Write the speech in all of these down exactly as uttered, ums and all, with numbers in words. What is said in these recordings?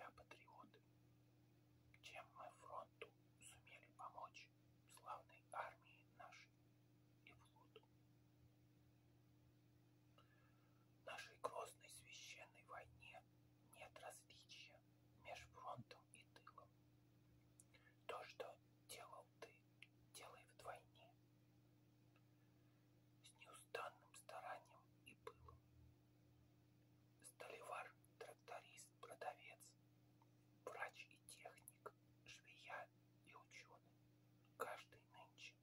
себя патриоты, чем мы фронту сумели помочь, славной армии нашей и флоту. В нашей грозной священной войне нет различия меж фронтом и тылом. То, что делал ты, делай вдвойне, с неустанным старанием и пылом. Столяр, тракторист, продавец, врач и техник, швея и ученый, каждый нынче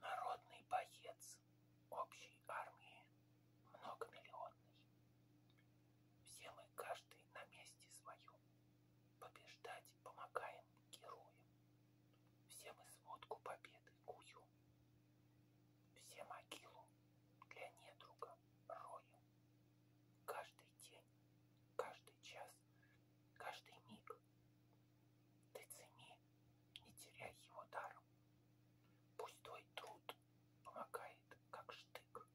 народный боец общей армии многомиллионной. Все мы, каждый на месте своем, побеждать помогаем героям. Все мы сводку победы куем, все могилу для недруга роем. Каждый день, каждый час, каждый миг ты цени, не теряй его даром. Пусть твой труд помогает, как штык,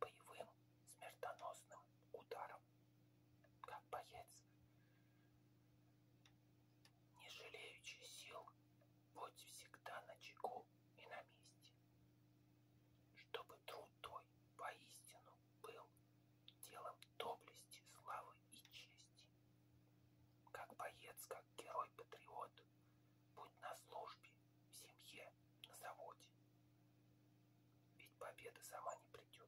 боевым смертоносным ударом. Как боец, не жалеючи сил, будь всегда на чеку и на месте, чтобы труд твой поистину был делом доблести, славы и чести. Как боец, как герой-патриот, будь на службе, в семье, на заводе. Ведь победа сама не придет.